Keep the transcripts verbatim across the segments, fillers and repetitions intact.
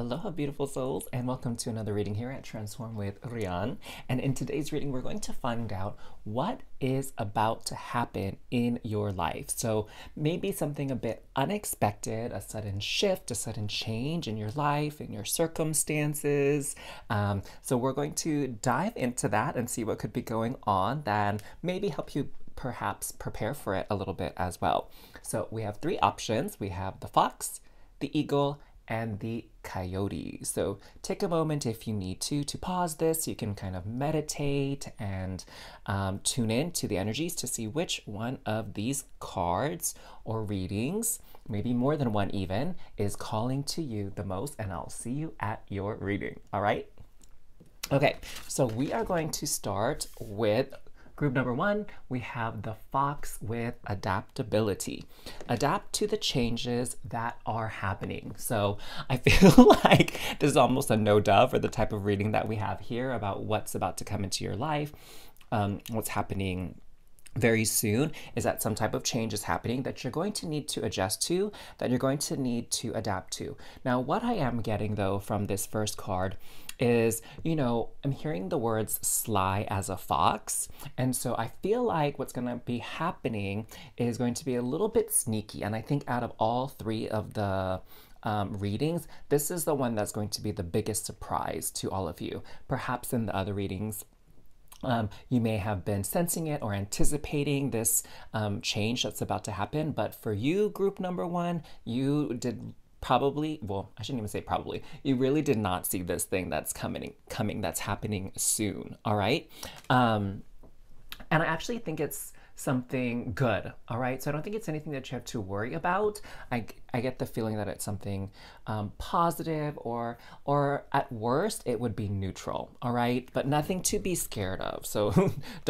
Aloha beautiful souls, and welcome to another reading here at Transform with Rian. And in today's reading we're going to find out what is about to happen in your life. So maybe something a bit unexpected, a sudden shift, a sudden change in your life, in your circumstances. Um, so we're going to dive into that and see what could be going on, then maybe help you perhaps prepare for it a little bit as well. So we have three options. We have the fox, the eagle, and the coyote. So take a moment if you need to to pause this. You can kind of meditate and um, tune in to the energies to see which one of these cards or readings, maybe more than one even, is calling to you the most, and I'll see you at your reading. All right? Okay, so we are going to start with group number one. We have the fox with adaptability. Adapt to the changes that are happening. So I feel like this is almost a no-duh for the type of reading that we have here about what's about to come into your life, um, what's happening very soon, is that some type of change is happening that you're going to need to adjust to, that you're going to need to adapt to. Now, what I am getting though from this first card is, you know, I'm hearing the words sly as a fox. And so I feel like what's going to be happening is going to be a little bit sneaky. And I think out of all three of the Um, readings, this is the one that's going to be the biggest surprise to all of you. Perhaps in the other readings, Um, you may have been sensing it or anticipating this um, change that's about to happen, but for you, group number one, you did probably, well, I shouldn't even say probably, you really did not see this thing that's coming, coming that's happening soon, all right? Um, and I actually think it's something good, all right? So I don't think it's anything that you have to worry about. I, I get the feeling that it's something um, positive, or or at worst, it would be neutral, all right? But nothing to be scared of, so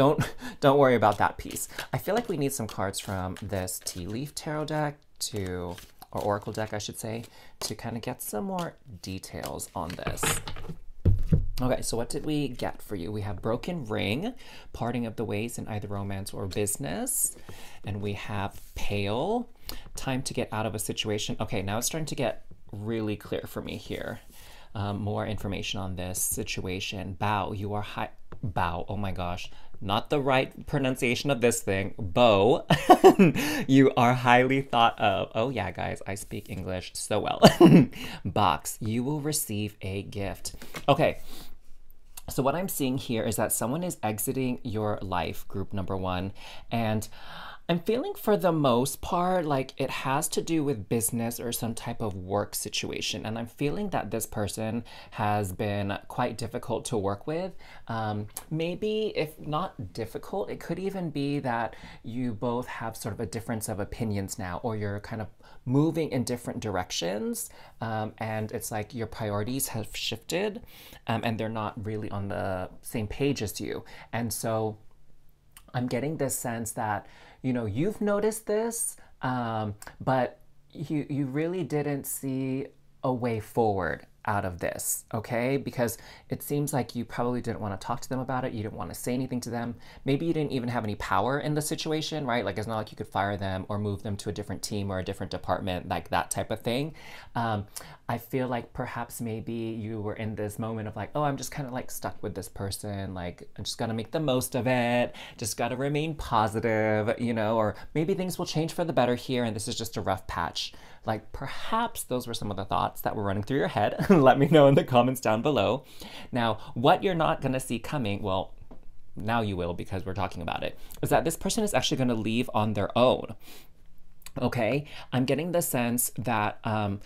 don't, don't worry about that piece. I feel like we need some cards from this Tea Leaf Tarot deck to, or Oracle deck, I should say, to kind of get some more details on this. Okay, so what did we get for you? We have broken ring, parting of the ways in either romance or business. And we have pale, time to get out of a situation. Okay, now it's starting to get really clear for me here. Um, more information on this situation. Bow, you are high, bow, oh my gosh. Not the right pronunciation of this thing. Bow, you are highly thought of. Oh yeah, guys, I speak English so well. Box, you will receive a gift. Okay, so what I'm seeing here is that someone is exiting your life, group number one, and I'm feeling for the most part like it has to do with business or some type of work situation. And I'm feeling that this person has been quite difficult to work with. Um, maybe if not difficult, it could even be that you both have sort of a difference of opinions now, or you're kind of moving in different directions. Um, and it's like your priorities have shifted um, and they're not really on the same page as you. And so I'm getting this sense that, you know, you've noticed this, um, but you, you really didn't see a way forward out of this, okay? Because it seems like you probably didn't want to talk to them about it. You didn't want to say anything to them. Maybe you didn't even have any power in the situation, right? Like, it's not like you could fire them or move them to a different team or a different department, like that type of thing. Um, I feel like perhaps maybe you were in this moment of like, oh, I'm just kind of like stuck with this person. Like, I'm just gonna make the most of it. Just gotta remain positive, you know, or maybe things will change for the better here and this is just a rough patch. Like, perhaps those were some of the thoughts that were running through your head. Let me know in the comments down below. Now, what you're not gonna see coming, well, now you will because we're talking about it, is that this person is actually gonna leave on their own, okay? I'm getting the sense that um,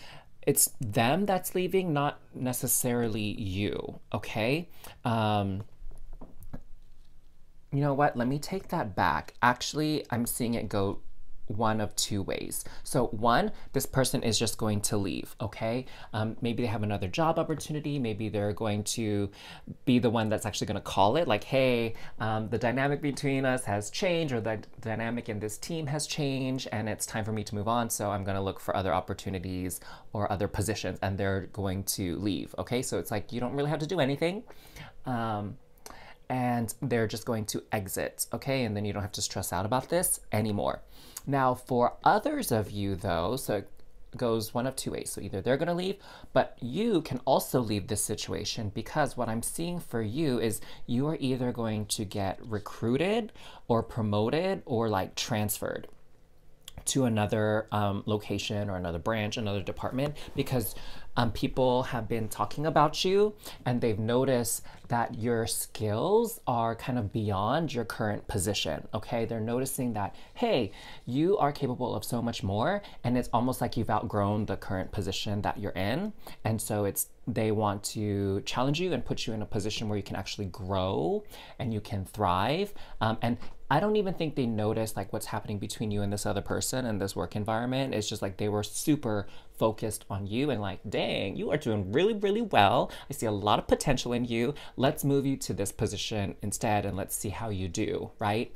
it's them that's leaving, not necessarily you, okay? Um, you know what, let me take that back. Actually, I'm seeing it go one of two ways. So one, this person is just going to leave, okay? Um, maybe they have another job opportunity. Maybe they're going to be the one that's actually gonna call it, like, hey, um, the dynamic between us has changed, or the dynamic in this team has changed, and it's time for me to move on, so I'm gonna look for other opportunities or other positions, and they're going to leave, okay? So it's like, you don't really have to do anything. Um, and they're just going to exit, okay? And then you don't have to stress out about this anymore. Now, for others of you though, so goes one of two ways. So either they're going to leave, but you can also leave this situation, because what I'm seeing for you is you are either going to get recruited or promoted or like transferred to another um, location or another branch, another department, because um, people have been talking about you and they've noticed that your skills are kind of beyond your current position, okay? They're noticing that, hey, you are capable of so much more, and it's almost like you've outgrown the current position that you're in, and so it's they want to challenge you and put you in a position where you can actually grow and you can thrive. Um, and I don't even think they noticed like what's happening between you and this other person and this work environment. It's just like they were super focused on you and like, dang, you are doing really, really well. I see a lot of potential in you. Let's move you to this position instead and let's see how you do, right?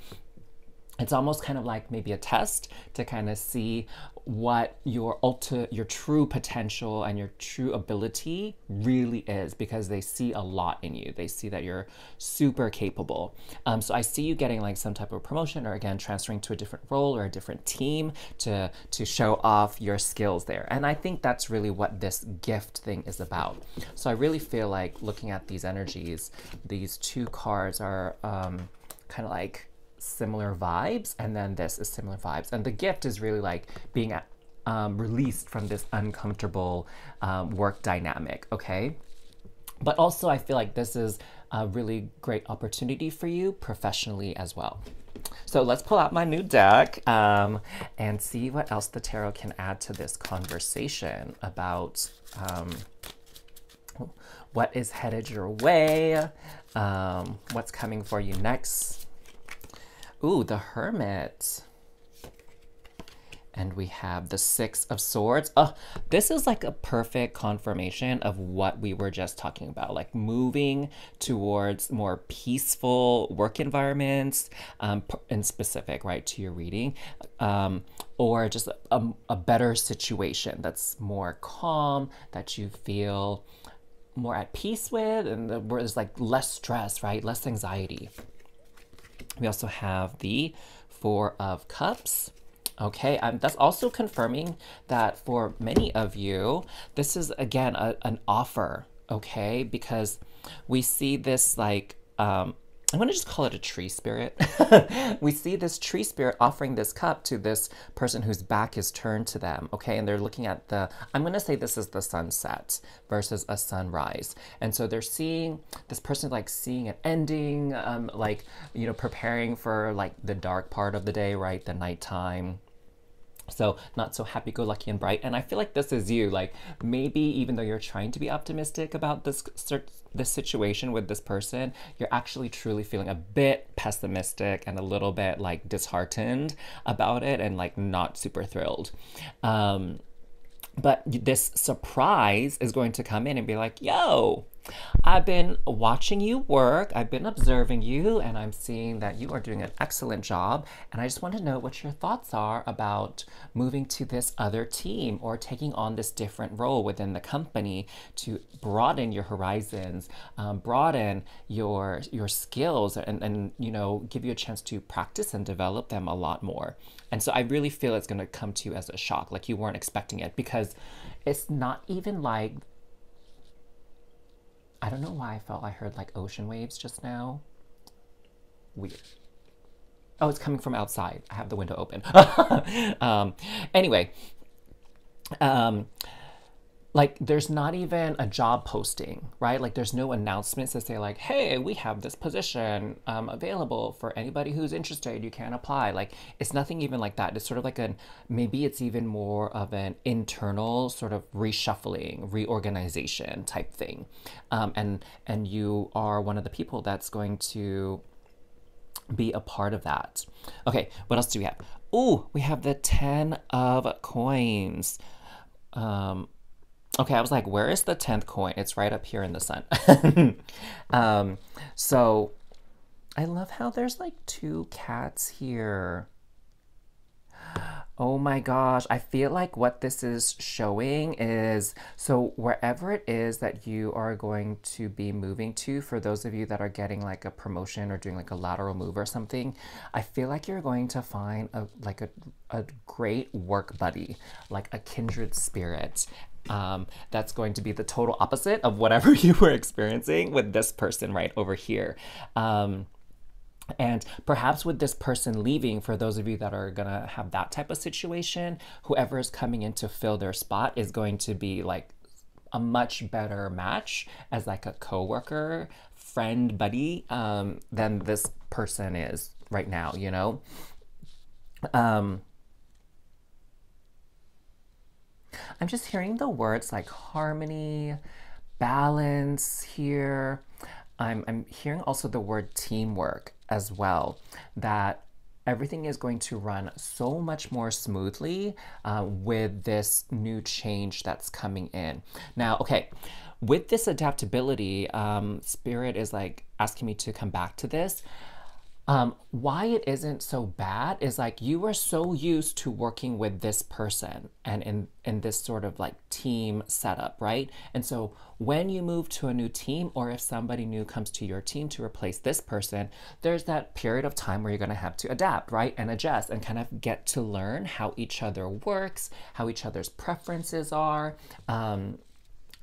It's almost kind of like maybe a test to kind of see what your ulti- your true potential and your true ability really is, because they see a lot in you. They see that you're super capable. Um, so I see you getting like some type of promotion, or again, transferring to a different role or a different team to, to show off your skills there. And I think that's really what this gift thing is about. So I really feel like looking at these energies, these two cards are um, kind of like similar vibes, and then this is similar vibes, and the gift is really like being at, um, released from this uncomfortable um, work dynamic, okay? But also I feel like this is a really great opportunity for you professionally as well. So let's pull out my new deck um, and see what else the tarot can add to this conversation about um, what is headed your way, um, what's coming for you next. Ooh, the Hermit. And we have the Six of Swords. Oh, this is like a perfect confirmation of what we were just talking about, like moving towards more peaceful work environments, um, in specific, right, to your reading, um, or just a, a better situation that's more calm, that you feel more at peace with, and where there's like less stress, right, less anxiety. We also have the Four of Cups. Okay, um, that's also confirming that for many of you, this is, again, a, an offer, okay? Because we see this, like, um, I'm going to just call it a tree spirit. We see this tree spirit offering this cup to this person whose back is turned to them, okay? And they're looking at the, I'm going to say this is the sunset versus a sunrise. And so they're seeing, this person like seeing an ending, um, like, you know, preparing for like the dark part of the day, right? The nighttime. So not so happy-go-lucky and bright. And I feel like this is you, like maybe even though you're trying to be optimistic about this, this situation with this person, you're actually truly feeling a bit pessimistic and a little bit like disheartened about it and like not super thrilled. Um, but this surprise is going to come in and be like, yo, I've been watching you work, I've been observing you, and I'm seeing that you are doing an excellent job, and I just want to know what your thoughts are about moving to this other team or taking on this different role within the company to broaden your horizons, um, broaden your your skills, and, and you know, give you a chance to practice and develop them a lot more. And so I really feel it's going to come to you as a shock, like you weren't expecting it, because it's not even like, I don't know why I felt I heard like ocean waves just now. Weird. Oh, it's coming from outside. I have the window open. um, anyway, um, like there's not even a job posting, right? Like there's no announcements that say like, hey, we have this position um, available for anybody who's interested, you can apply. Like it's nothing even like that. It's sort of like an, maybe it's even more of an internal sort of reshuffling, reorganization type thing. Um, and, and you are one of the people that's going to be a part of that. Okay, what else do we have? Ooh, we have the Ten of Coins. Um, Okay, I was like, where is the tenth coin? It's right up here in the sun. um, so I love how there's like two cats here. Oh my gosh, I feel like what this is showing is, so wherever it is that you are going to be moving to, for those of you that are getting like a promotion or doing like a lateral move or something, I feel like you're going to find a like a, a great work buddy, like a kindred spirit. Um, that's going to be the total opposite of whatever you were experiencing with this person right over here. Um, And perhaps with this person leaving, for those of you that are going to have that type of situation, whoever is coming in to fill their spot is going to be like a much better match as like a coworker, friend, buddy, um, than this person is right now, you know? Um, I'm just hearing the words like harmony, balance here. I'm, I'm hearing also the word teamwork as well, that everything is going to run so much more smoothly uh, with this new change that's coming in. Now, okay, with this adaptability, um, Spirit is like asking me to come back to this. Um, why it isn't so bad is like you were so used to working with this person and in, in this sort of like team setup, right? And so when you move to a new team, or if somebody new comes to your team to replace this person, there's that period of time where you're going to have to adapt, right? And adjust and kind of get to learn how each other works, how each other's preferences are, um,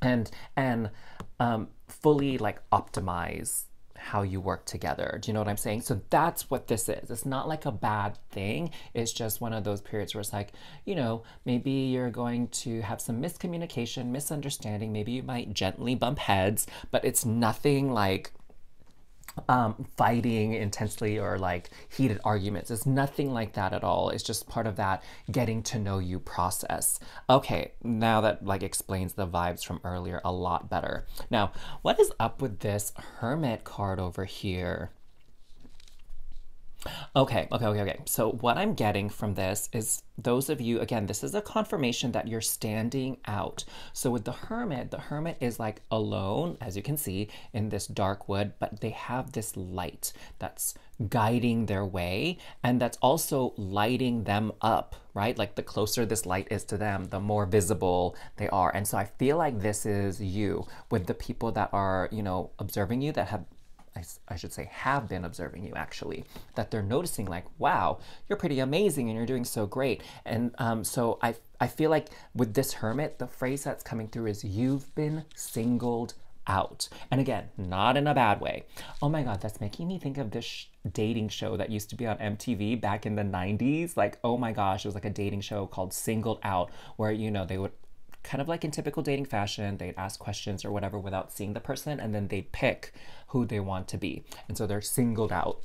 and, and um, fully like optimize how you work together. Do you know what I'm saying? So that's what this is. It's not like a bad thing. It's just one of those periods where it's like, you know, maybe you're going to have some miscommunication, misunderstanding. Maybe you might gently bump heads, but it's nothing like um, fighting intensely or like heated arguments. It's nothing like that at all. It's just part of that getting to know you process. Okay, now that like explains the vibes from earlier a lot better. Now, what is up with this Hermit card over here? Okay, okay, okay, okay. So what I'm getting from this is those of you, again, this is a confirmation that you're standing out. So with the Hermit, the Hermit is like alone, as you can see, in this dark wood, but they have this light that's guiding their way and that's also lighting them up, right? Like the closer this light is to them, the more visible they are. And so I feel like this is you with the people that are, you know, observing you, that have I, I should say have been observing you actually, that they're noticing like, wow, you're pretty amazing and you're doing so great. And um, so I, I feel like with this Hermit, the phrase that's coming through is you've been singled out. And again, not in a bad way. Oh my God, that's making me think of this sh dating show that used to be on M T V back in the nineties. Like, oh my gosh, it was like a dating show called Singled Out, where, you know, they would kind of like in typical dating fashion, they'd ask questions or whatever without seeing the person, and then they pick who they want to be. And so they're singled out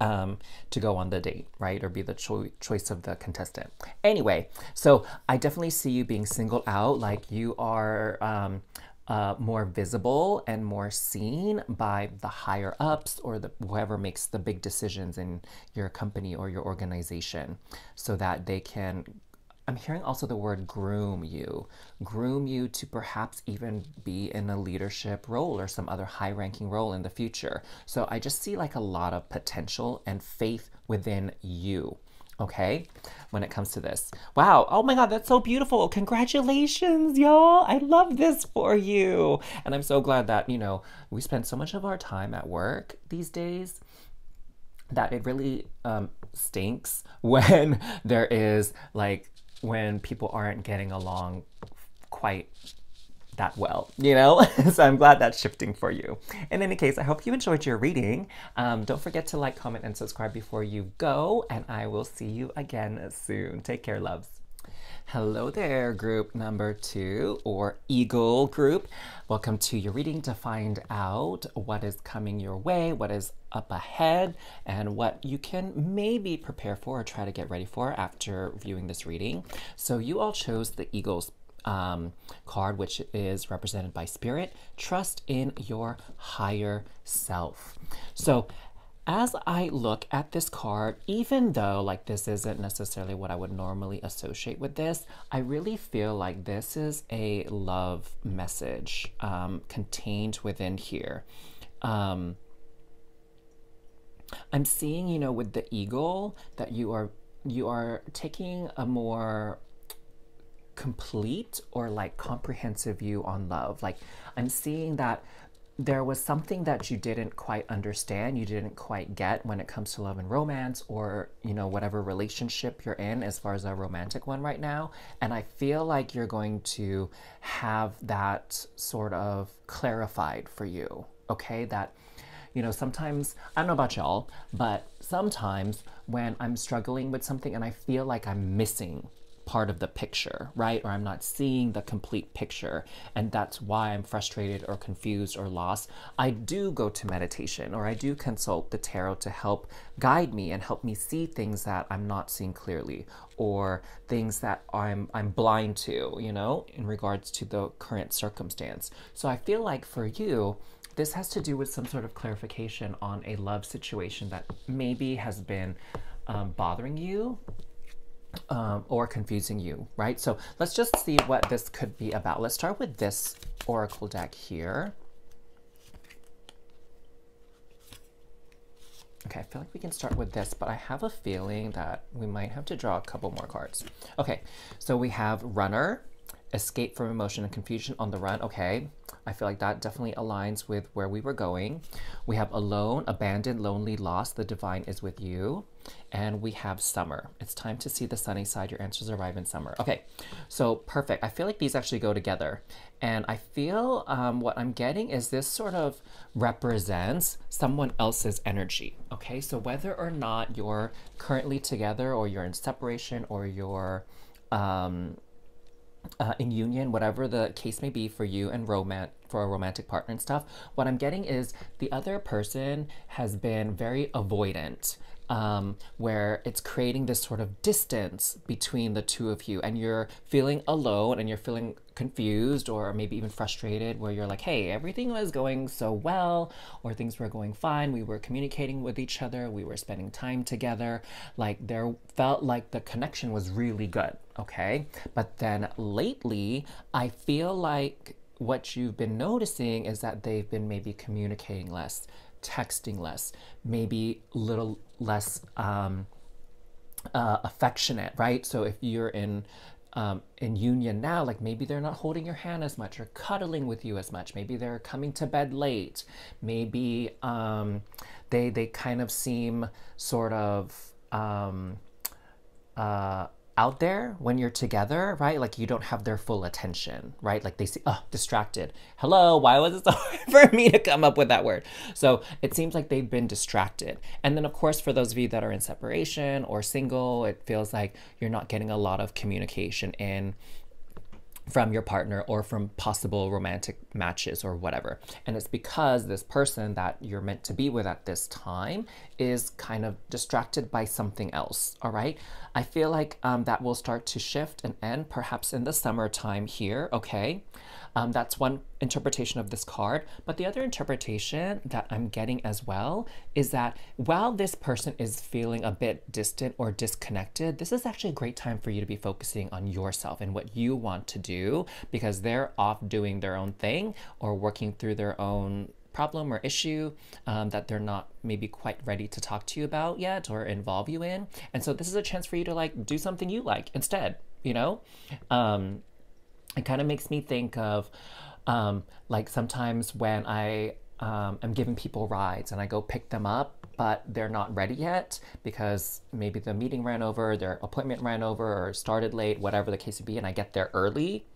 um, to go on the date, right? Or be the cho choice of the contestant. Anyway, so I definitely see you being singled out, like you are um, uh, more visible and more seen by the higher ups or the whoever makes the big decisions in your company or your organization, so that they can, I'm hearing also the word groom you, groom you to perhaps even be in a leadership role or some other high-ranking role in the future. So I just see like a lot of potential and faith within you, okay, when it comes to this. Wow, oh my God, that's so beautiful. Congratulations, y'all. I love this for you. And I'm so glad that, you know, we spend so much of our time at work these days that it really um, stinks when there is like, when people aren't getting along quite that well, you know? So I'm glad that's shifting for you. In any case, I hope you enjoyed your reading. Um, don't forget to like, comment, and subscribe before you go, and I will see you again soon. Take care, loves. Hello there, group number two, or Eagle group. Welcome to your reading to find out what is coming your way, what is up ahead, and what you can maybe prepare for or try to get ready for after viewing this reading. So you all chose the Eagles um, card, which is represented by Spirit. Trust in your higher self. So as I look at this card, even though like this isn't necessarily what I would normally associate with this, I really feel like this is a love message um, contained within here. Um, I'm seeing, you know, with the eagle that you are you are taking a more complete or like comprehensive view on love. Like I'm seeing that there was something that you didn't quite understand, you didn't quite get when it comes to love and romance, or, you know, whatever relationship you're in as far as a romantic one right now. And I feel like you're going to have that sort of clarified for you, okay? That, you know, sometimes, I don't know about y'all, but sometimes when I'm struggling with something and I feel like I'm missing part of the picture, right? Or I'm not seeing the complete picture, and that's why I'm frustrated or confused or lost, I do go to meditation, or I do consult the tarot to help guide me and help me see things that I'm not seeing clearly, or things that I'm I'm blind to, you know, in regards to the current circumstance. So I feel like for you, this has to do with some sort of clarification on a love situation that maybe has been um, bothering you, Um, or confusing you, right? So let's just see what this could be about. Let's start with this oracle deck here. Okay, I feel like we can start with this, but I have a feeling that we might have to draw a couple more cards. Okay, so we have Runner, Escape from Emotion and Confusion on the Run. Okay, I feel like that definitely aligns with where we were going. We have Alone, Abandoned, Lonely, Lost, The Divine is with you. And we have Summer. It's time to see the sunny side. Your answers arrive in summer. Okay, so perfect. I feel like these actually go together. And I feel um, what I'm getting is this sort of represents someone else's energy. Okay, so whether or not you're currently together or you're in separation or you're um, uh, in union, whatever the case may be for you and romance, for a romantic partner and stuff, what I'm getting is the other person has been very avoidant. Um, where it's creating this sort of distance between the two of you, and you're feeling alone and you're feeling confused or maybe even frustrated, where you're like, hey, everything was going so well, or things were going fine, we were communicating with each other, we were spending time together, like there felt like the connection was really good, okay? But then lately, I feel like what you've been noticing is that they've been maybe communicating less, texting less, maybe a little less um, uh, affectionate, right? So if you're in um, in union now, like maybe they're not holding your hand as much or cuddling with you as much. Maybe they're coming to bed late. Maybe um, they they kind of seem sort of um, uh, out there when you're together, right? Like you don't have their full attention, right? Like they see, oh, distracted. Hello, why was it so hard for me to come up with that word? So it seems like they've been distracted. And then of course, for those of you that are in separation or single, it feels like you're not getting a lot of communication in from your partner or from possible romantic matches or whatever. And it's because this person that you're meant to be with at this time is kind of distracted by something else, all right? I feel like um, that will start to shift and end perhaps in the summertime here, okay? Um, that's one interpretation of this card. But the other interpretation that I'm getting as well is that while this person is feeling a bit distant or disconnected, this is actually a great time for you to be focusing on yourself and what you want to do, because they're off doing their own thing or working through their own problem or issue um, that they're not maybe quite ready to talk to you about yet or involve you in. And so this is a chance for you to like do something you like instead, you know? Um, it kind of makes me think of um, like sometimes when I um, am giving people rides and I go pick them up, but they're not ready yet because maybe the meeting ran over, their appointment ran over, or started late, whatever the case would be, and I get there early.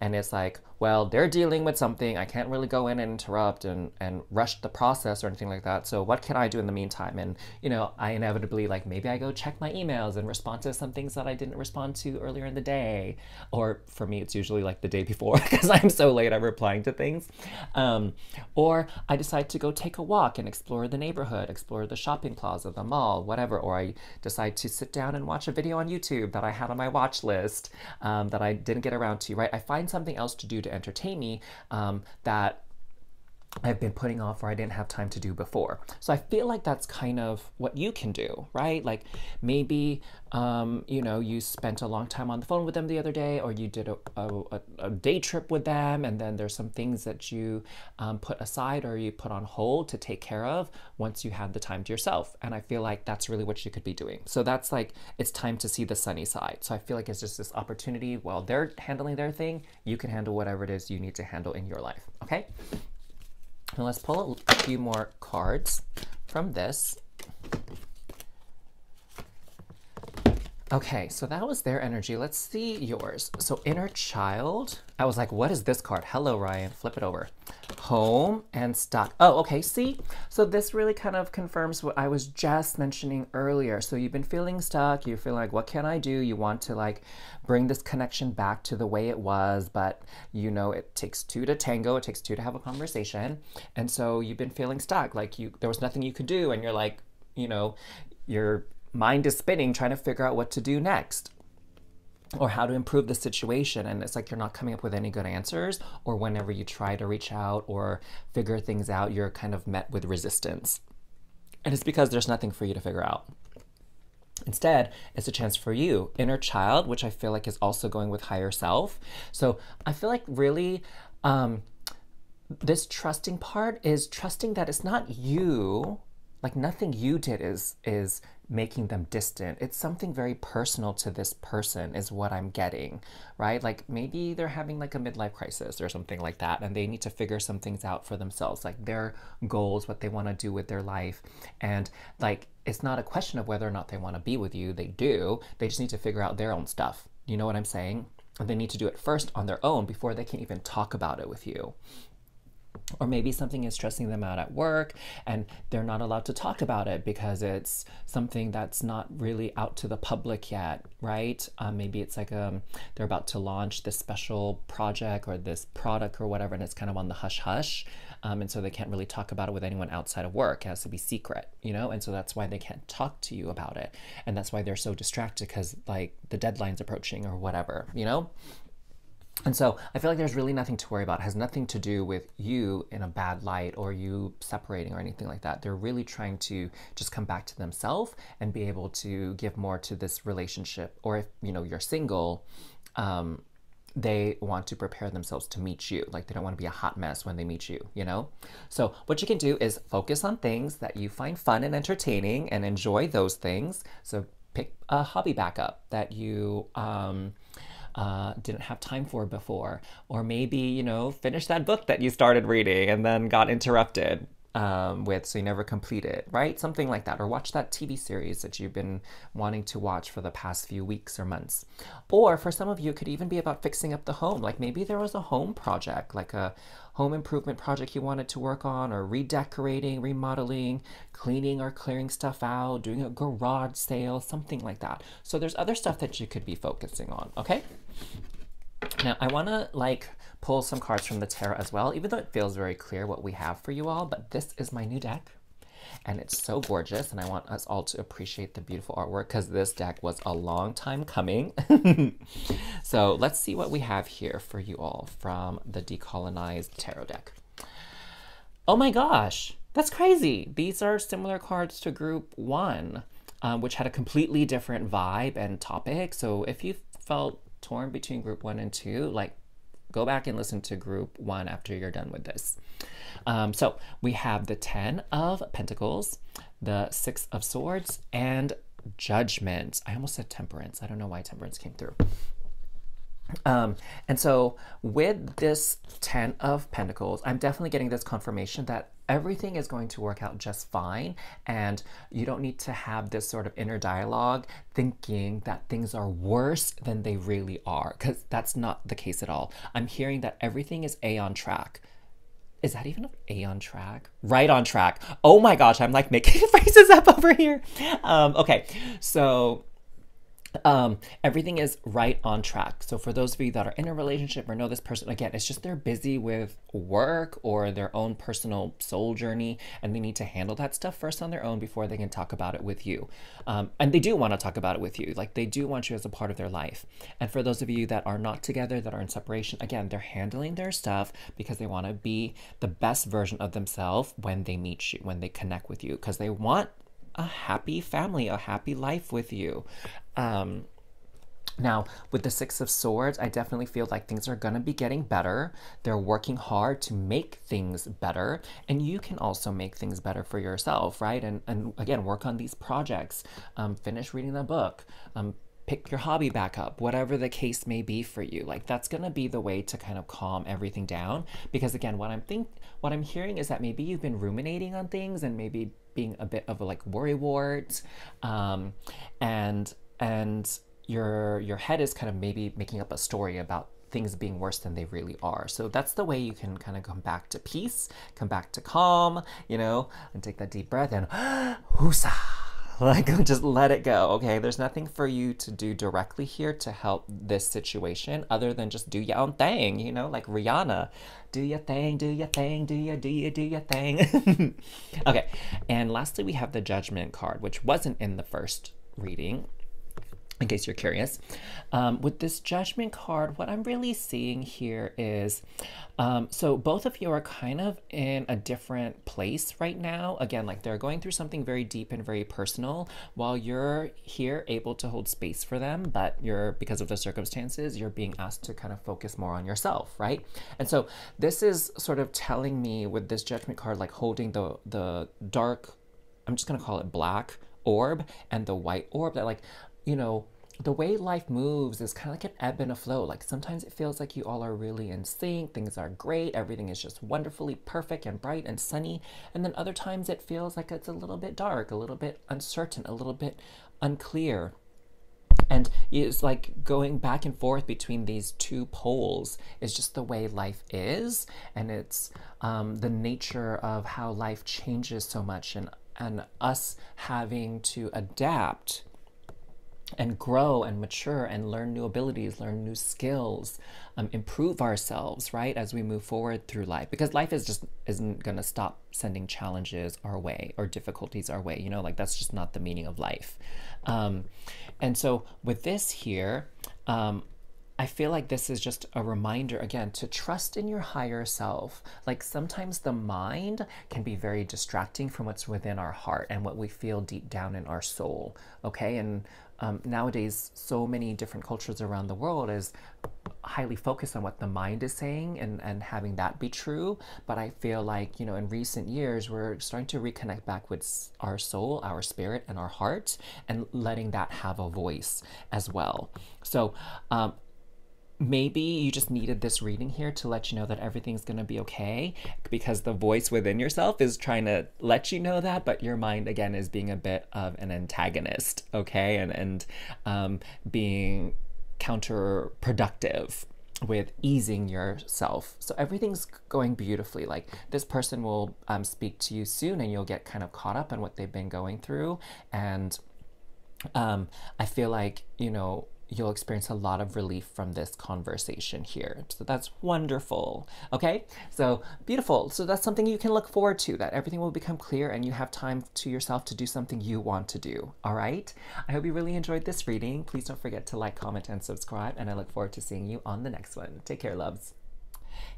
And it's like, well, they're dealing with something. I can't really go in and interrupt and, and rush the process or anything like that. So what can I do in the meantime? And, you know, I inevitably, like, maybe I go check my emails and respond to some things that I didn't respond to earlier in the day. Or for me, it's usually like the day before because I'm so late at replying to things. Um, or I decide to go take a walk and explore the neighborhood, explore the shopping plaza, the mall, whatever. Or I decide to sit down and watch a video on YouTube that I had on my watch list um, that I didn't get around to, right? I find something else to do to entertain me um, that I've been putting off or I didn't have time to do before. So I feel like that's kind of what you can do, right? Like maybe, um, you know, you spent a long time on the phone with them the other day, or you did a, a, a day trip with them, and then there's some things that you um, put aside or you put on hold to take care of once you had the time to yourself. And I feel like that's really what you could be doing. So that's like, it's time to see the sunny side. So I feel like it's just this opportunity while they're handling their thing, you can handle whatever it is you need to handle in your life, okay? And let's pull a few more cards from this. Okay, so that was their energy. Let's see yours. So inner child. I was like, what is this card? Hello, Rian. Flip it over. Home and stock. Oh, okay. See? So this really kind of confirms what I was just mentioning earlier. So you've been feeling stuck. You feel like, what can I do? You want to like bring this connection back to the way it was, but you know, it takes two to tango. It takes two to have a conversation. And so you've been feeling stuck. Like you, there was nothing you could do. And you're like, you know, you're mind is spinning trying to figure out what to do next or how to improve the situation, and it's like you're not coming up with any good answers, or whenever you try to reach out or figure things out, you're kind of met with resistance. And it's because there's nothing for you to figure out. Instead, it's a chance for you, inner child, which I feel like is also going with higher self. So I feel like really um, this trusting part is trusting that it's not you, like nothing you did is is making them distant. It's something very personal to this person is what I'm getting, right? Like maybe they're having like a midlife crisis or something like that, and they need to figure some things out for themselves, like their goals, what they want to do with their life. And like, it's not a question of whether or not they want to be with you. They do. They just need to figure out their own stuff. You know what I'm saying? They need to do it first on their own before they can even talk about it with you. Or maybe something is stressing them out at work and they're not allowed to talk about it because it's something that's not really out to the public yet, right? Um, maybe it's like um, they're about to launch this special project or this product or whatever, and it's kind of on the hush-hush. Um, and so they can't really talk about it with anyone outside of work. It has to be secret, you know? And so that's why they can't talk to you about it. And that's why they're so distracted because like the deadline's approaching or whatever, you know? And so I feel like there's really nothing to worry about. It has nothing to do with you in a bad light or you separating or anything like that. They're really trying to just come back to themselves and be able to give more to this relationship. Or if, you know, you're single, um, they want to prepare themselves to meet you. Like they don't want to be a hot mess when they meet you, you know? So what you can do is focus on things that you find fun and entertaining and enjoy those things. So pick a hobby back up that you... Um, Uh, didn't have time for before, or maybe, you know, finish that book that you started reading and then got interrupted um, with, so you never completed, right? Something like that. Or watch that T V series that you've been wanting to watch for the past few weeks or months. Or for some of you, it could even be about fixing up the home. Like maybe there was a home project, like a home improvement project you wanted to work on, or redecorating, remodeling, cleaning or clearing stuff out, doing a garage sale, something like that. So there's other stuff that you could be focusing on, okay? Now I want to like pull some cards from the tarot as well, even though it feels very clear what we have for you all, but this is my new deck. And it's so gorgeous, and I want us all to appreciate the beautiful artwork because this deck was a long time coming. So let's see what we have here for you all from the Decolonized Tarot deck. Oh my gosh, that's crazy. These are similar cards to group one, um, which had a completely different vibe and topic. So if you felt torn between group one and two, like go back and listen to group one after you're done with this. Um, so we have the Ten of Pentacles, the Six of Swords, and Judgment. I almost said Temperance. I don't know why Temperance came through. Um, and so with this Ten of Pentacles, I'm definitely getting this confirmation that everything is going to work out just fine, and you don't need to have this sort of inner dialogue thinking that things are worse than they really are, because that's not the case at all. I'm hearing that everything is A on track. Is that even A on track? Right on track. Oh my gosh, I'm like making phrases up over here. Um, okay, so um everything is right on track. So for those of you that are in a relationship or know this person, again, it's just they're busy with work or their own personal soul journey, and they need to handle that stuff first on their own before they can talk about it with you. Um and they do want to talk about it with you, like they do want you as a part of their life. And for those of you that are not together, that are in separation, again, they're handling their stuff because they want to be the best version of themselves when they meet you, when they connect with you, because they want a happy family, a happy life with you. Um, now, with the Six of Swords, I definitely feel like things are going to be getting better. They're working hard to make things better, and you can also make things better for yourself, right? And, and again, work on these projects, um, finish reading the book, um, pick your hobby back up, whatever the case may be for you. Like, that's going to be the way to kind of calm everything down, because again, what I'm think, what I'm hearing is that maybe you've been ruminating on things and maybe being a bit of a like worrywart, um, and and your your head is kind of maybe making up a story about things being worse than they really are. So that's the way you can kind of come back to peace, come back to calm, you know, and take that deep breath and hoosah, like just let it go. Okay, there's nothing for you to do directly here to help this situation other than just do your own thing, you know, like Rihanna, do your thing, do your thing, do your, do your, do your thing. Okay, and lastly we have the Judgment card, which wasn't in the first reading, in case you're curious. Um, with this Judgment card, what I'm really seeing here is, um, so both of you are kind of in a different place right now. Again, like they're going through something very deep and very personal, while you're here able to hold space for them, but you're, because of the circumstances, you're being asked to kind of focus more on yourself, right? And so this is sort of telling me with this Judgment card, like holding the, the dark, I'm just gonna call it black orb, and the white orb, that like, you know, the way life moves is kind of like an ebb and a flow. Like sometimes it feels like you all are really in sync, things are great, everything is just wonderfully perfect and bright and sunny. And then other times it feels like it's a little bit dark, a little bit uncertain, a little bit unclear. And it's like going back and forth between these two poles is just the way life is. And it's um, the nature of how life changes so much, and, and us having to adapt and grow and mature and learn new abilities, learn new skills, um, improve ourselves, right, as we move forward through life, because life is just isn't going to stop sending challenges our way or difficulties our way, you know, like that's just not the meaning of life. Um, and so with this here, um, I feel like this is just a reminder, again, to trust in your higher self. Like sometimes the mind can be very distracting from what's within our heart and what we feel deep down in our soul, okay? And um, nowadays, so many different cultures around the world is highly focused on what the mind is saying and, and having that be true. But I feel like, you know, in recent years, we're starting to reconnect back with our soul, our spirit, and our heart, and letting that have a voice as well. So, um, maybe you just needed this reading here to let you know that everything's going to be okay, because the voice within yourself is trying to let you know that, but your mind, again, is being a bit of an antagonist, okay, and, and um, being counterproductive with easing yourself. So everything's going beautifully. Like this person will um, speak to you soon, and you'll get kind of caught up in what they've been going through. And um, I feel like, you know, you'll experience a lot of relief from this conversation here. So that's wonderful, okay? So beautiful. So that's something you can look forward to, that everything will become clear and you have time to yourself to do something you want to do, all right? I hope you really enjoyed this reading. Please don't forget to like, comment, and subscribe, and I look forward to seeing you on the next one. Take care, loves.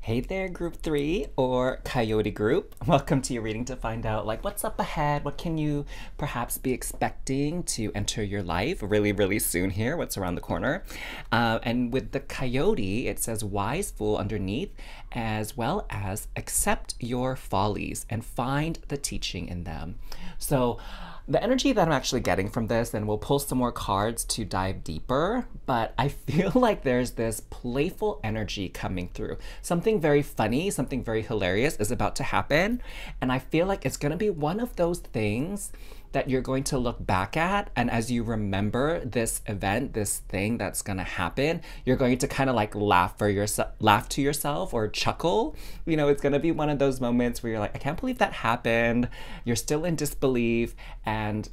Hey there, group three or coyote group. Welcome to your reading to find out like what's up ahead, what can you perhaps be expecting to enter your life really, really soon here, what's around the corner. Uh, and with the coyote, it says wise fool underneath, as well as accept your follies and find the teaching in them. So the energy that I'm actually getting from this, and we'll pull some more cards to dive deeper, but I feel like there's this playful energy coming through. Something very funny, something very hilarious is about to happen, and I feel like it's going to be one of those things that you're going to look back at, and as you remember this event, this thing that's gonna happen, you're going to kind of like laugh for yourself, laugh to yourself, or chuckle. You know, it's gonna be one of those moments where you're like, I can't believe that happened. You're still in disbelief, and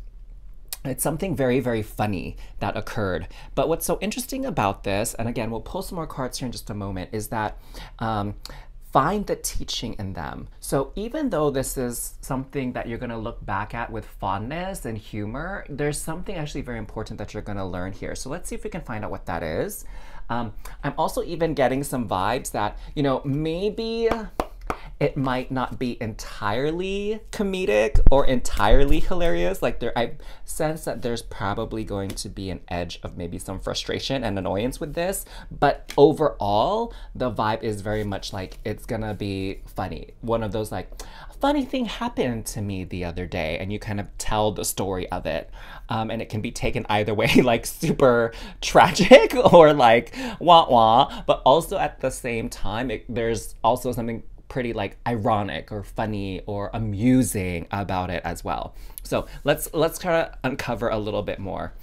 It's something very, very funny that occurred. But what's so interesting about this, and again, we'll pull some more cards here in just a moment, is that um, find the teaching in them. So even though this is something that you're going to look back at with fondness and humor, there's something actually very important that you're going to learn here. So let's see if we can find out what that is. Um, I'm also even getting some vibes that, you know, maybe it might not be entirely comedic or entirely hilarious. Like there, I sense that there's probably going to be an edge of maybe some frustration and annoyance with this, but overall, the vibe is very much like it's gonna be funny. One of those like, funny thing happened to me the other day, and you kind of tell the story of it. Um, and it can be taken either way, like super tragic or like wah-wah, but also at the same time, it, there's also something pretty like ironic or funny or amusing about it as well. So let's let's kind of uncover a little bit more.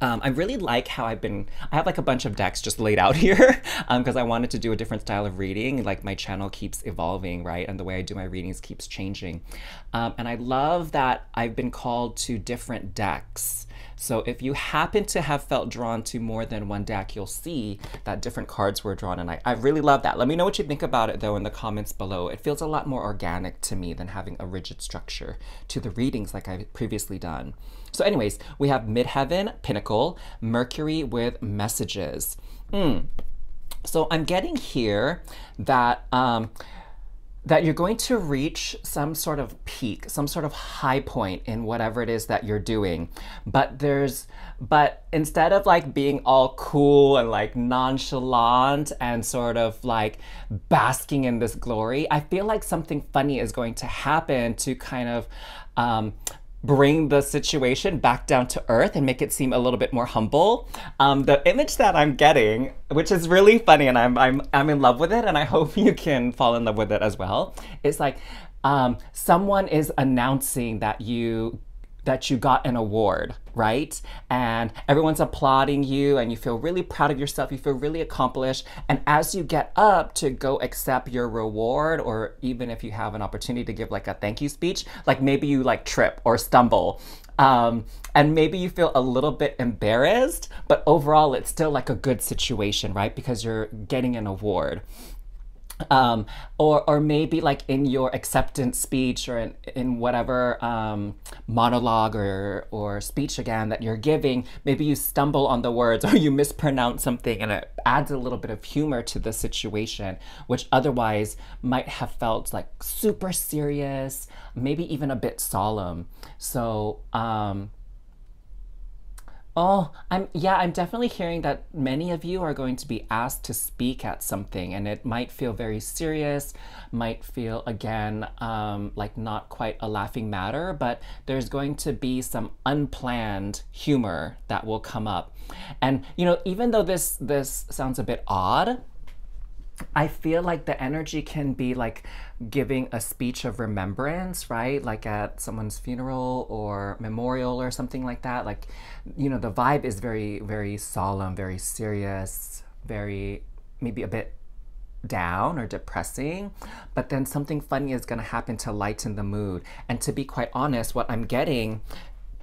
Um, I really like how I've been, I have like a bunch of decks just laid out here because um, I wanted to do a different style of reading. Like my channel keeps evolving, right? And the way I do my readings keeps changing. Um, and I love that I've been called to different decks. So if you happen to have felt drawn to more than one deck, you'll see that different cards were drawn. And I, I really love that. Let me know what you think about it though in the comments below. It feels a lot more organic to me than having a rigid structure to the readings like I've previously done. So anyways, we have Midheaven, Pinnacle, Mercury with Messages. Mm. So I'm getting here that um, that you're going to reach some sort of peak, some sort of high point in whatever it is that you're doing. But there's, but instead of like being all cool and like nonchalant and sort of like basking in this glory, I feel like something funny is going to happen to kind of um, bring the situation back down to earth and make it seem a little bit more humble. Um, the image that I'm getting, which is really funny and I'm, I'm, I'm in love with it and I hope you can fall in love with it as well, is like um, someone is announcing that you that you got an award, right? And everyone's applauding you and you feel really proud of yourself, you feel really accomplished. And as you get up to go accept your reward, or even if you have an opportunity to give like a thank you speech, like maybe you like trip or stumble. Um, and maybe you feel a little bit embarrassed, but overall it's still like a good situation, right? Because you're getting an award. Um, or, or maybe like in your acceptance speech or in, in whatever um, monologue or, or speech again that you're giving, maybe you stumble on the words or you mispronounce something and it adds a little bit of humor to the situation, which otherwise might have felt like super serious, maybe even a bit solemn. So, um, Oh, I'm yeah, I'm definitely hearing that many of you are going to be asked to speak at something and it might feel very serious, might feel again um, like not quite a laughing matter, but there's going to be some unplanned humor that will come up. And you know, even though this this sounds a bit odd, I feel like the energy can be like giving a speech of remembrance, right? Like at someone's funeral or memorial or something like that. Like, you know, the vibe is very, very solemn, very serious, very maybe a bit down or depressing, but then something funny is going to happen to lighten the mood. And to be quite honest, what I'm getting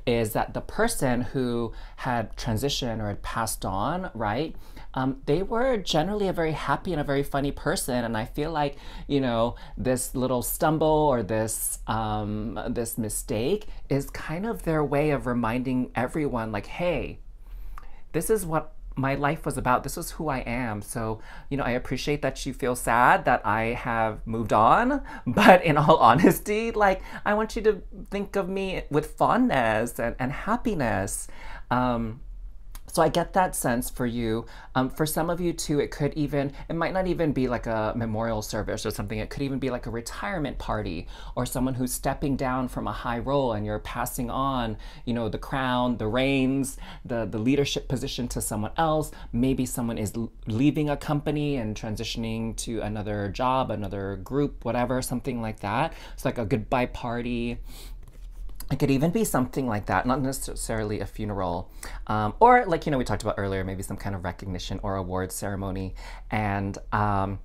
is that the person who had transitioned or had passed on, right, um, they were generally a very happy and a very funny person. And I feel like, you know, this little stumble or this, um, this mistake is kind of their way of reminding everyone like, hey, this is what my life was about. This is who I am. So, you know, I appreciate that you feel sad that I have moved on, but in all honesty, like, I want you to think of me with fondness and, and happiness. Um, so I get that sense for you. Um, for some of you too, it could even, it might not even be like a memorial service or something. It could even be like a retirement party or someone who's stepping down from a high role and you're passing on, you know, the crown, the reins, the, the leadership position to someone else. Maybe someone is leaving a company and transitioning to another job, another group, whatever, something like that. It's like a goodbye party. It could even be something like that, not necessarily a funeral, um, or like, you know, we talked about earlier, maybe some kind of recognition or award ceremony. And um,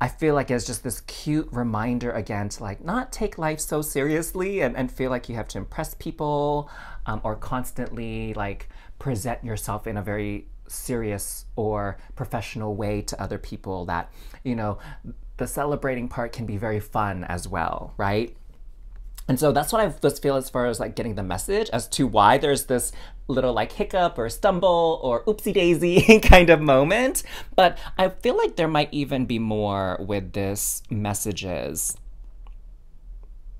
I feel like it's just this cute reminder again to like not take life so seriously and, and feel like you have to impress people um, or constantly like present yourself in a very serious or professional way to other people, that, you know, the celebrating part can be very fun as well, right? And so that's what I just feel as far as like getting the message as to why there's this little like hiccup or stumble or oopsie daisy kind of moment. But I feel like there might even be more with this messages.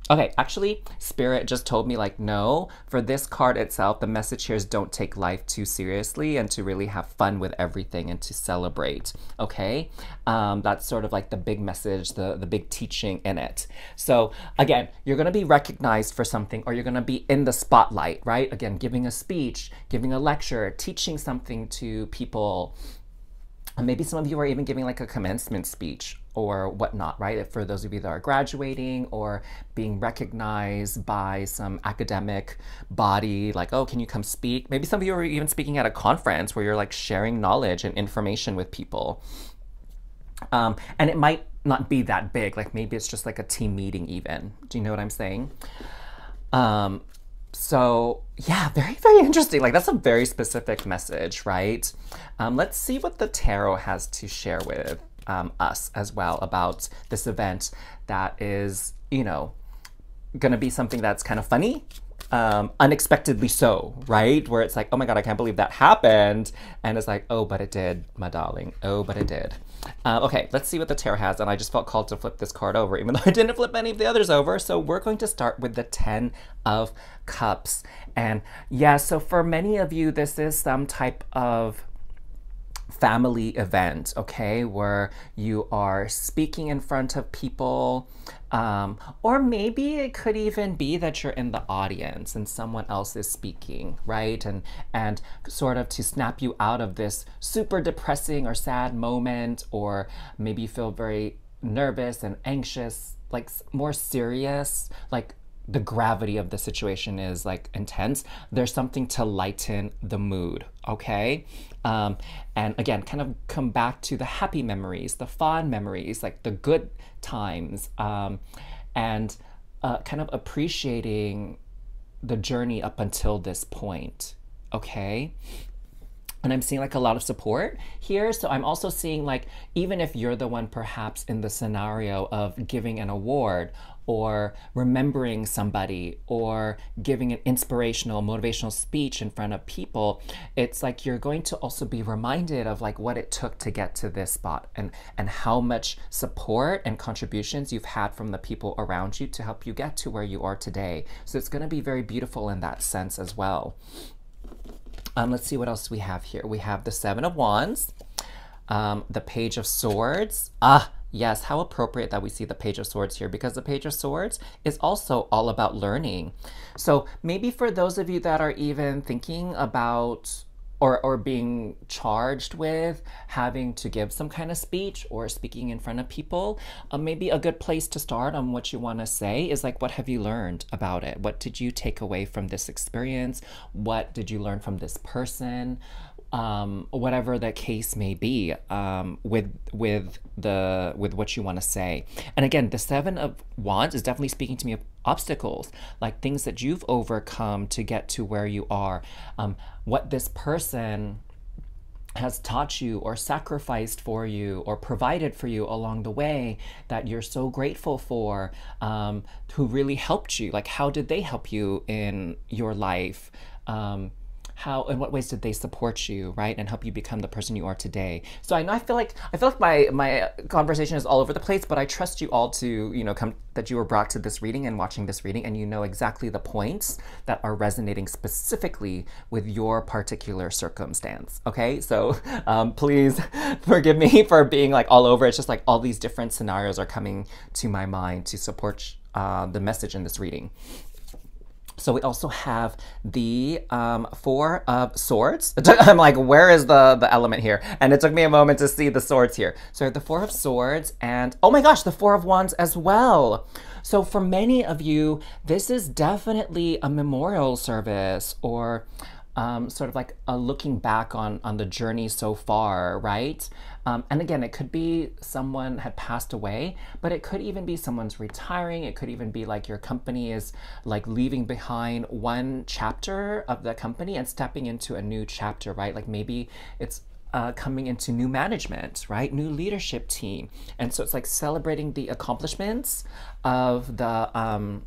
Okay, actually, Spirit just told me like, no, for this card itself, the message here is don't take life too seriously and to really have fun with everything and to celebrate, okay? Um, that's sort of like the big message, the, the big teaching in it. So again, you're gonna be recognized for something or you're gonna be in the spotlight, right? Again, giving a speech, giving a lecture, teaching something to people. Maybe some of you are even giving like a commencement speech or whatnot, right? For those of you that are graduating or being recognized by some academic body, like, oh, can you come speak? Maybe some of you are even speaking at a conference where you're like sharing knowledge and information with people. Um, and it might not be that big. Like maybe it's just like a team meeting even. Do you know what I'm saying? Um, So yeah, very, very interesting. Like that's a very specific message, right? Um, let's see what the tarot has to share with um, us as well about this event that is, you know, gonna be something that's kind of funny, um, unexpectedly so, right? Where it's like, oh my God, I can't believe that happened. And it's like, oh, but it did, my darling. Oh, but it did. Uh, okay, let's see what the tarot has. And I just felt called to flip this card over, even though I didn't flip any of the others over. So we're going to start with the Ten of Cups. And yeah, so for many of you, this is some type of family event, okay, where you are speaking in front of people. Um, or maybe it could even be that you're in the audience and someone else is speaking, right? And, and sort of to snap you out of this super depressing or sad moment, or maybe you feel very nervous and anxious, like more serious, like the gravity of the situation is like intense. There's something to lighten the mood, okay? Um, and again, kind of come back to the happy memories, the fond memories, like the good times, um, and uh, kind of appreciating the journey up until this point, okay? And I'm seeing like a lot of support here. So I'm also seeing like, even if you're the one perhaps in the scenario of giving an award or remembering somebody or giving an inspirational, motivational speech in front of people, it's like you're going to also be reminded of like what it took to get to this spot and, and how much support and contributions you've had from the people around you to help you get to where you are today. So it's gonna be very beautiful in that sense as well. Um, let's see what else we have here. We have the Seven of Wands, um, the Page of Swords. Ah, yes, how appropriate that we see the Page of Swords here, because the Page of Swords is also all about learning. So maybe for those of you that are even thinking about or, or being charged with having to give some kind of speech or speaking in front of people, uh, maybe a good place to start on what you want to say is like, what have you learned about it? What did you take away from this experience? What did you learn from this person? Um, whatever the case may be, um, with with the with what you want to say. And again, the Seven of Wands is definitely speaking to me of obstacles, like things that you've overcome to get to where you are, um, what this person has taught you or sacrificed for you or provided for you along the way that you're so grateful for, um, who really helped you, like how did they help you in your life? Um, How, in what ways did they support you, right? And help you become the person you are today. So I know I feel like, I feel like my, my conversation is all over the place, but I trust you all to, you know, come, that you were brought to this reading and watching this reading, and you know exactly the points that are resonating specifically with your particular circumstance, okay? So um, please forgive me for being like all over. It's just like all these different scenarios are coming to my mind to support uh, the message in this reading. So we also have the um, Four of Swords. I'm like, where is the, the element here? And it took me a moment to see the swords here. So the Four of Swords and, oh my gosh, the Four of Wands as well. So for many of you, this is definitely a memorial service or um, sort of like a looking back on, on the journey so far, right? Um, and again, it could be someone had passed away, but it could even be someone's retiring. It could even be like your company is like leaving behind one chapter of the company and stepping into a new chapter, right? Like maybe it's Uh, coming into new management, right? New leadership team. And so it's like celebrating the accomplishments of the um,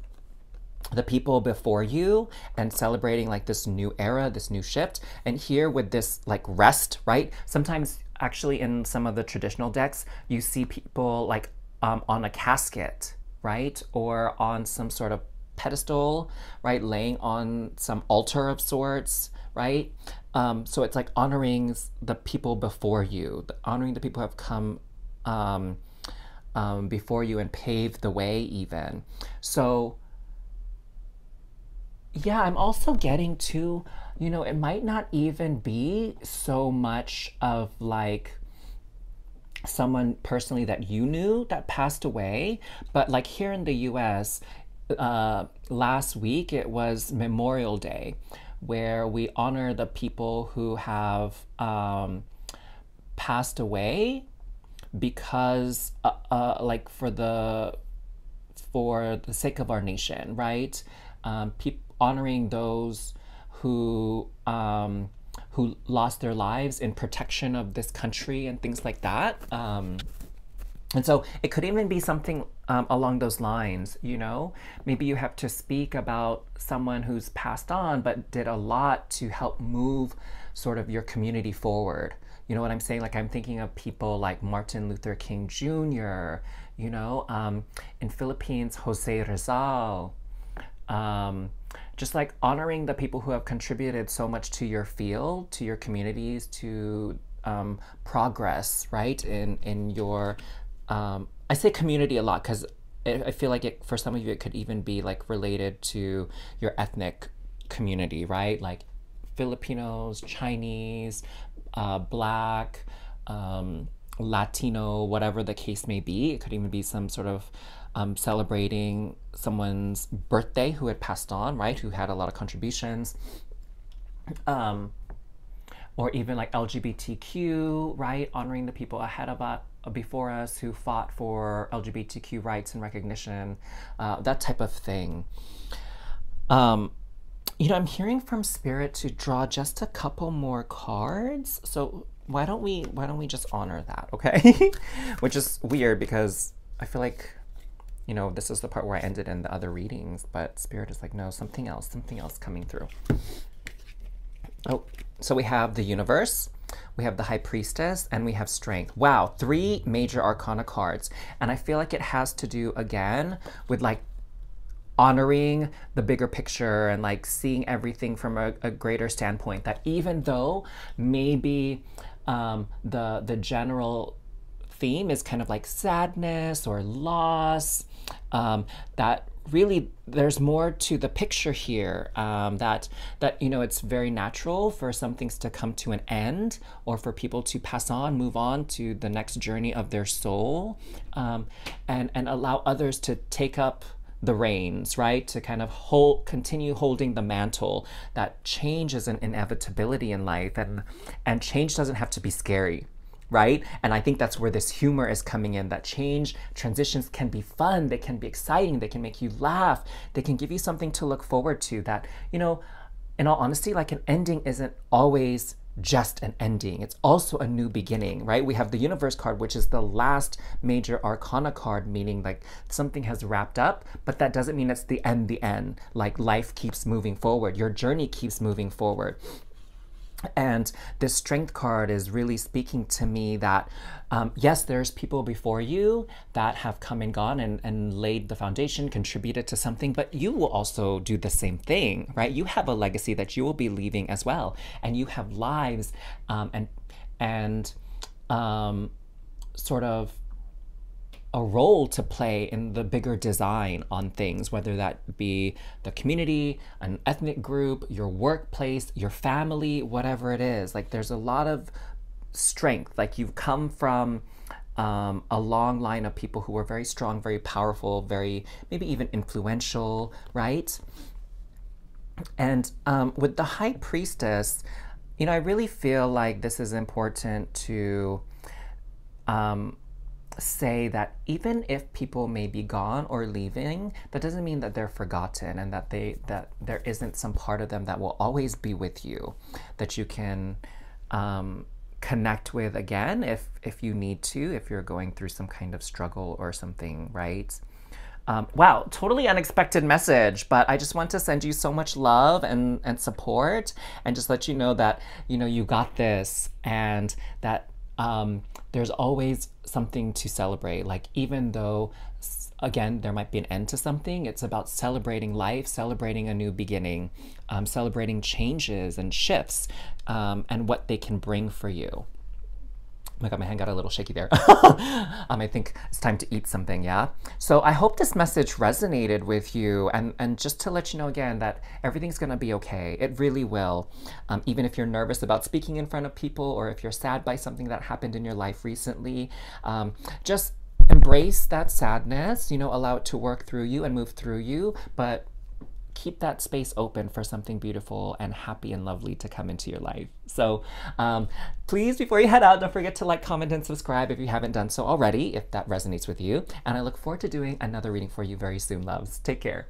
the people before you and celebrating like this new era, this new shift. And here with this like rest, right? Sometimes actually in some of the traditional decks, you see people like um, on a casket, right? Or on some sort of pedestal, right? Laying on some altar of sorts, right? Um, so it's like honoring the people before you, honoring the people who have come um, um, before you and paved the way even. So yeah, I'm also getting to, you know, it might not even be so much of like someone personally that you knew that passed away, but like here in the U S, uh, last week it was Memorial Day, where we honor the people who have um, passed away, because uh, uh, like for the for the sake of our nation, right? Um, pe- honoring those who um, who lost their lives in protection of this country and things like that. Um, And so it could even be something um, along those lines, you know? Maybe you have to speak about someone who's passed on but did a lot to help move sort of your community forward. You know what I'm saying? Like I'm thinking of people like Martin Luther King Junior, you know? Um, in Philippines, Jose Rizal. Um, just like honoring the people who have contributed so much to your field, to your communities, to um, progress, right? In, in your... Um, I say community a lot because I feel like it, for some of you it could even be like related to your ethnic community, right? Like Filipinos, Chinese, uh, Black, um, Latino, whatever the case may be. It could even be some sort of um, celebrating someone's birthday who had passed on, right? Who had a lot of contributions. Um, or even like L G B T Q, right? Honoring the people ahead of us. Before us who fought for L G B T Q rights and recognition, uh, that type of thing. Um, you know, I'm hearing from Spirit to draw just a couple more cards. So why don't we, why don't we just honor that, okay? Which is weird because I feel like, you know, this is the part where I ended in the other readings, but Spirit is like, no, something else, something else coming through. Oh, so we have the Universe. We have the High Priestess and we have Strength. Wow, three major arcana cards. And I feel like it has to do again with like honoring the bigger picture and like seeing everything from a, a greater standpoint, that even though maybe um, the, the general theme is kind of like sadness or loss, um, that really there's more to the picture here, um, that, that, you know, it's very natural for some things to come to an end or for people to pass on, move on to the next journey of their soul, um, and, and allow others to take up the reins, right? To kind of hold, continue holding the mantle, that change is an inevitability in life, and, and change doesn't have to be scary. Right? And I think that's where this humor is coming in, that change, transitions can be fun, they can be exciting, they can make you laugh, they can give you something to look forward to, that, you know, in all honesty, like an ending isn't always just an ending. It's also a new beginning, right? We have the Universe card, which is the last major arcana card, meaning like something has wrapped up, but that doesn't mean it's the end, the end. Like life keeps moving forward. Your journey keeps moving forward. And this Strength card is really speaking to me that, um, yes, there's people before you that have come and gone and, and laid the foundation, contributed to something, but you will also do the same thing, right? You have a legacy that you will be leaving as well. And you have lives um, and, and um, sort of a role to play in the bigger design on things, whether that be the community, an ethnic group, your workplace, your family, whatever it is. Like there's a lot of strength. Like you've come from um, a long line of people who were very strong, very powerful, very maybe even influential, right? And um, with the High Priestess, you know, I really feel like this is important to um, say that even if people may be gone or leaving, that doesn't mean that they're forgotten, and that they that there isn't some part of them that will always be with you, that you can um, connect with again if if you need to, if you're going through some kind of struggle or something, right? Um, wow, totally unexpected message, but I just want to send you so much love and, and support, and just let you know that, you know, you got this, and that um, there's always something to celebrate. Like, even though, again, there might be an end to something, it's about celebrating life, celebrating a new beginning, um, celebrating changes and shifts, um, and what they can bring for you. Oh my God, my hand got a little shaky there. um, I think it's time to eat something, yeah? So I hope this message resonated with you. And, and just to let you know again that everything's going to be okay. It really will. Um, even if you're nervous about speaking in front of people, or if you're sad by something that happened in your life recently, um, just embrace that sadness, you know, allow it to work through you and move through you. But keep that space open for something beautiful and happy and lovely to come into your life. So um, please, before you head out, don't forget to like, comment, and subscribe if you haven't done so already, if that resonates with you. And I look forward to doing another reading for you very soon, loves. Take care.